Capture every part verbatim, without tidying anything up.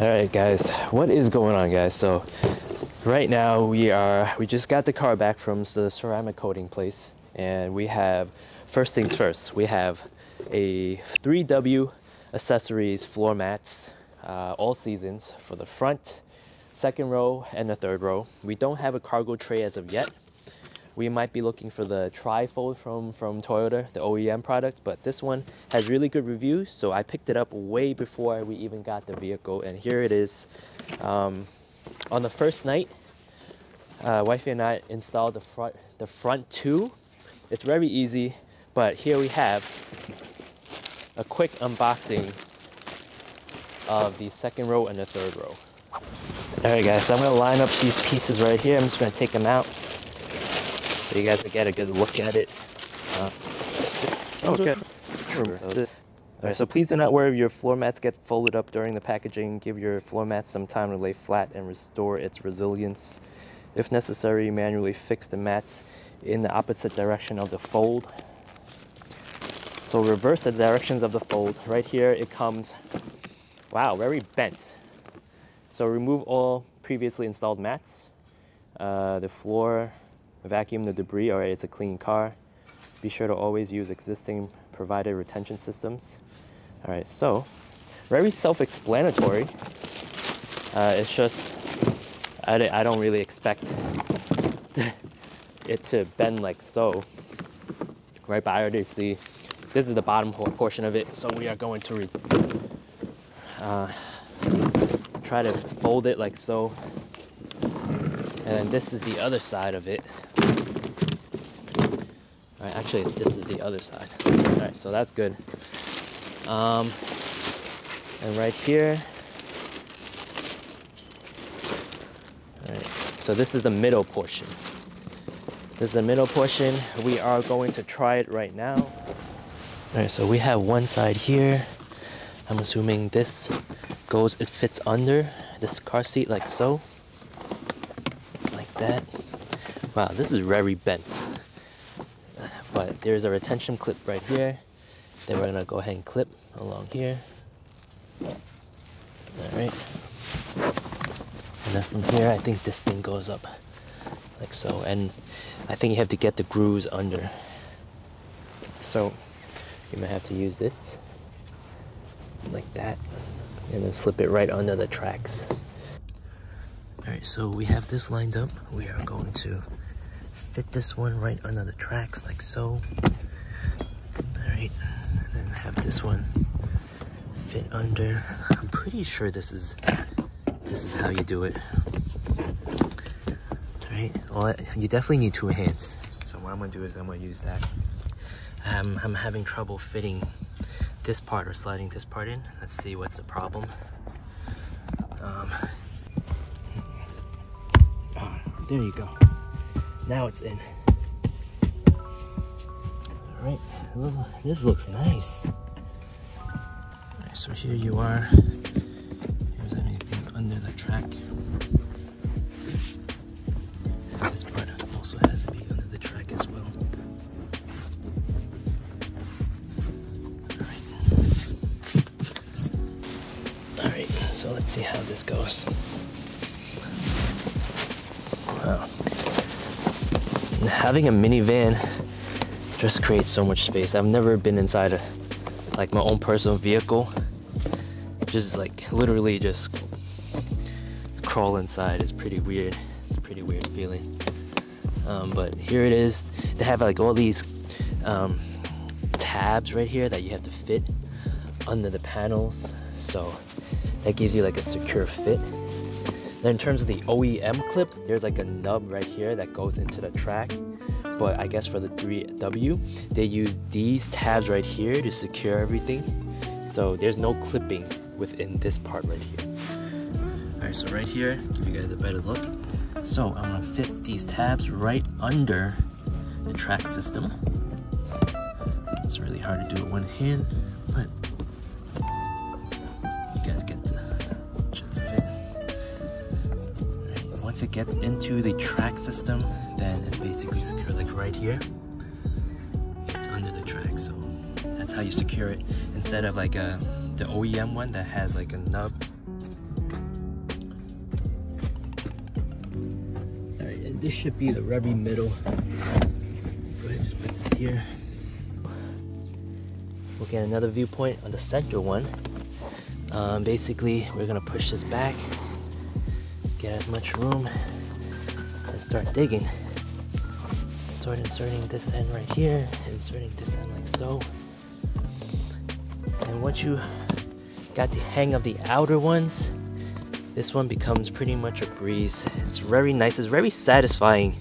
All right, guys, what is going on, guys? So right now we are, we just got the car back from the ceramic coating place, and we have, first things first, we have a three W accessories floor mats, uh, all seasons for the front, second row, and the third row. We don't have a cargo tray as of yet. We might be looking for the trifold from, from Toyota, the O E M product, but this one has really good reviews, so I picked it up way before we even got the vehicle, and here it is. Um, on the first night, uh, wifey and I installed the front, the front two. It's very easy, but here we have a quick unboxing of the second row and the third row. All right, guys, so I'm gonna line up these pieces right here. I'm just gonna take them out, so you guys can get a good look at it. Uh, okay. Alright, so please do not worry if your floor mats get folded up during the packaging. Give your floor mats some time to lay flat and restore its resilience. If necessary, manually fix the mats in the opposite direction of the fold. So reverse the directions of the fold. Right here it comes, wow, very bent. So remove all previously installed mats. Uh, the floor... Vacuum the debris. All right, it's a clean car. Be sure to always use existing provided retention systems. All right, so very self-explanatory. Uh, it's just I, I don't really expect it to bend like so. Right, but I already see this is the bottom portion of it. So we are going to re uh, try to fold it like so. And then this is the other side of it. All right, actually, this is the other side. All right, so that's good. Um, and right here. All right, so this is the middle portion. This is the middle portion. We are going to try it right now. All right, so we have one side here. I'm assuming this goes, it fits under this car seat like so. That. Wow, this is very bent, but there's a retention clip right here that we're gonna go ahead and clip along here. All right, and then from here I think this thing goes up like so, and I think you have to get the grooves under, so you may have to use this like that and then slip it right under the tracks. Alright, so we have this lined up. We are going to fit this one right under the tracks, like so. Alright, and then have this one fit under. I'm pretty sure this is this is how you do it. Alright, well, you definitely need two hands. So what I'm going to do is I'm going to use that. Um, I'm having trouble fitting this part or sliding this part in. Let's see what's the problem. Um... There you go. Now it's in. All right, this looks nice. All right, so here you are. Here's anything under the track. This part also has to be under the track as well. All right. All right, so let's see how this goes. Wow. Having a minivan just creates so much space. I've never been inside a, like my own personal vehicle. Just like literally just crawl inside is pretty weird. It's a pretty weird feeling. Um, but here it is. They have like all these um, tabs right here that you have to fit under the panels. So that gives you like a secure fit. Then in terms of the O E M clip, there's like a nub right here that goes into the track. But I guess for the three W, they use these tabs right here to secure everything. So there's no clipping within this part right here. All right, so right here, give you guys a better look. So I'm gonna fit these tabs right under the track system. It's really hard to do with one hand, but you guys get the gist of it. Once it gets into the track system, then it's basically secure, like right here. It's under the track, so that's how you secure it. Instead of like a, the O E M one that has like a nub, This should be the rubby middle. Go ahead and just put this here. We'll get another viewpoint on the center one. Um, basically, we're gonna push this back, get as much room, and start digging. Start inserting this end right here, inserting this end like so. And once you got the hang of the outer ones, this one becomes pretty much a breeze. It's very nice, it's very satisfying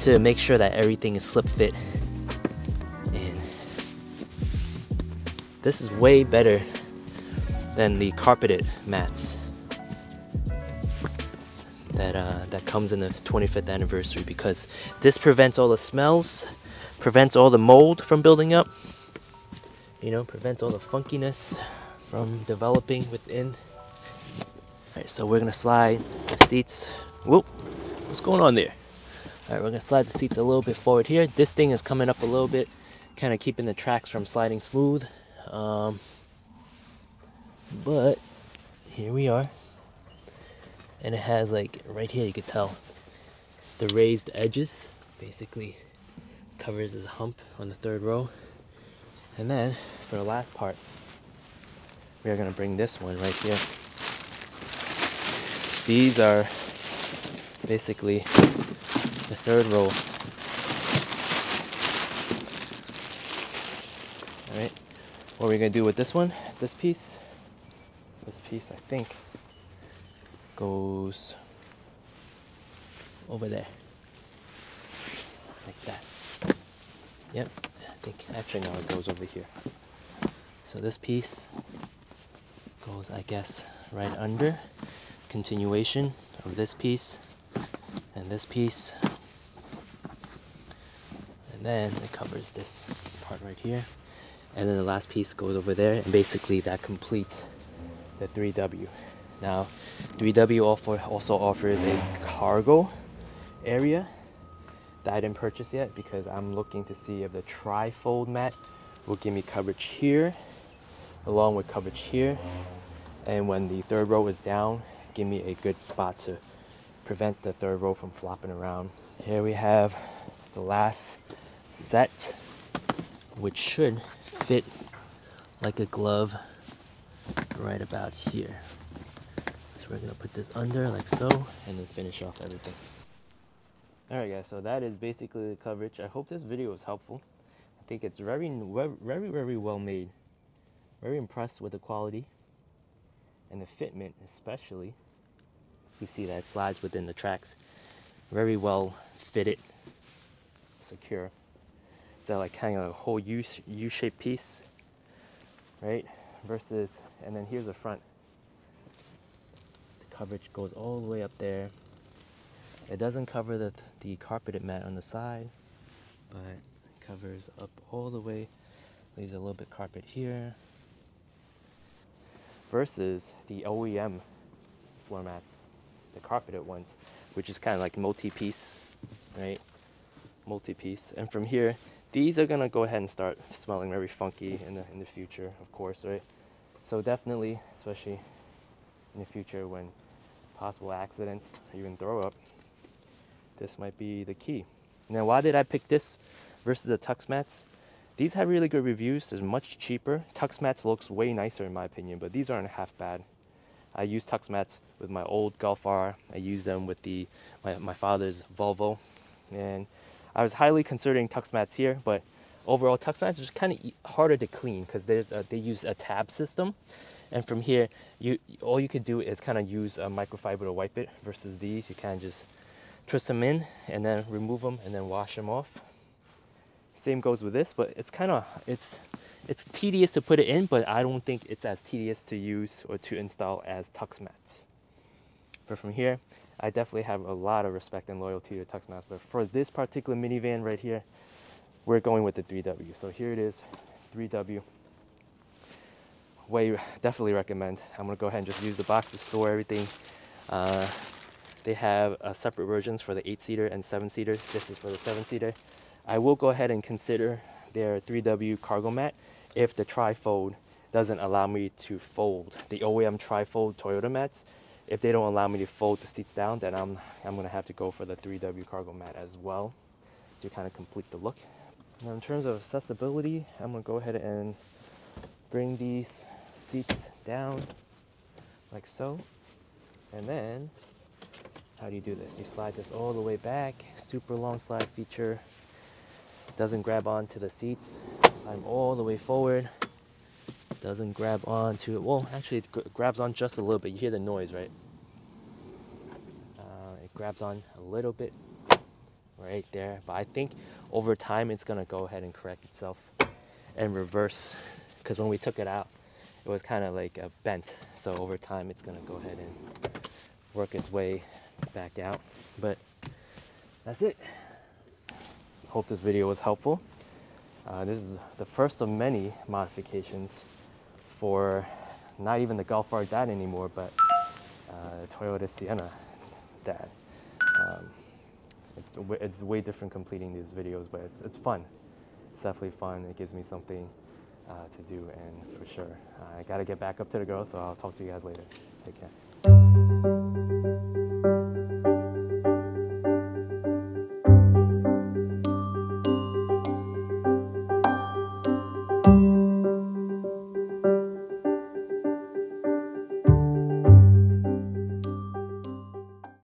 to make sure that everything is slip fit. And this is way better than the carpeted mats that uh, that comes in the twenty-fifth anniversary, because this prevents all the smells, prevents all the mold from building up, you know, prevents all the funkiness from developing within. All right, so we're gonna slide the seats. Whoop, what's going on there? All right, we're gonna slide the seats a little bit forward here. This thing is coming up a little bit, kind of keeping the tracks from sliding smooth. Um, but here we are, and it has, like, right here you could tell the raised edges basically covers this hump on the third row. And then for the last part, we are going to bring this one right here. These are basically the third row. All right, what we're going to do with this one, this piece This piece, I think, goes over there, like that. Yep, I think, actually no, it goes over here. So this piece goes, I guess, right under, continuation of this piece, and this piece. And then it covers this part right here. And then the last piece goes over there, and basically that completes the three W. Now, three W also offers a cargo area that I didn't purchase yet, because I'm looking to see if the tri-fold mat will give me coverage here, along with coverage here, and when the third row is down, give me a good spot to prevent the third row from flopping around. Here we have the last set, which should fit like a glove right about here. So we're gonna put this under like so, and then finish off everything. All right guys, so that is basically the coverage. I hope this video was helpful. I think it's very very very well made. Very impressed with the quality and the fitment, especially. You see that it slides within the tracks. Very well fitted, secure. It's like kind of a whole U-shaped piece, right? Versus, and then here's the front. The coverage goes all the way up there. It doesn't cover the, the carpeted mat on the side, but it covers up all the way. Leaves a little bit carpet here. Versus the O E M floor mats, the carpeted ones, which is kind of like multi-piece, right? Multi-piece. And from here, these are gonna go ahead and start smelling very funky in the, in the future, of course, right? So definitely, especially in the future when possible accidents or even throw up, this might be the key. Now, why did I pick this versus the Tux Mats? These have really good reviews. They're much cheaper. Tux Mats looks way nicer in my opinion, but these aren't half bad. I use Tux Mats with my old Golf R. I use them with the my, my father's Volvo. And I was highly considering Tux Mats here, but overall Tux Mats are just kind of harder to clean because there's a, they use a tab system, and from here you all you could do is kind of use a microfiber to wipe it. Versus these, you can just twist them in and then remove them and then wash them off. Same goes with this, but it's kind of it's it's tedious to put it in, but I don't think it's as tedious to use or to install as Tux Mats. But from here, I definitely have a lot of respect and loyalty to Tux Mats, but for this particular minivan right here, we're going with the three W. So here it is, three W. Way, definitely recommend. I'm gonna go ahead and just use the box to store everything. Uh, they have uh, separate versions for the eight-seater and seven-seater. This is for the seven-seater. I will go ahead and consider their three W cargo mat if the tri-fold doesn't allow me to fold. The O E M tri-fold Toyota mats if they don't allow me to fold the seats down, then I'm, I'm gonna have to go for the three W cargo mat as well to kind of complete the look. Now in terms of accessibility, I'm gonna go ahead and bring these seats down like so. And then, how do you do this? You slide this all the way back, super long slide feature. Doesn't grab onto the seats. Slide them all the way forward. Doesn't grab onto it. Well, actually it grabs on just a little bit. You hear the noise, right? Uh, it grabs on a little bit right there. But I think over time it's gonna go ahead and correct itself and reverse. Because when we took it out, it was kind of like a bent. So over time it's gonna go ahead and work its way back out. But that's it. Hope this video was helpful. Uh, this is the first of many modifications for not even the Golf R Dad anymore, but uh, the Toyota Sienna Dad. Um, it's, it's way different completing these videos, but it's, it's fun. It's definitely fun. It gives me something uh, to do, and for sure. Uh, I gotta get back up to the girls, so I'll talk to you guys later. Take care.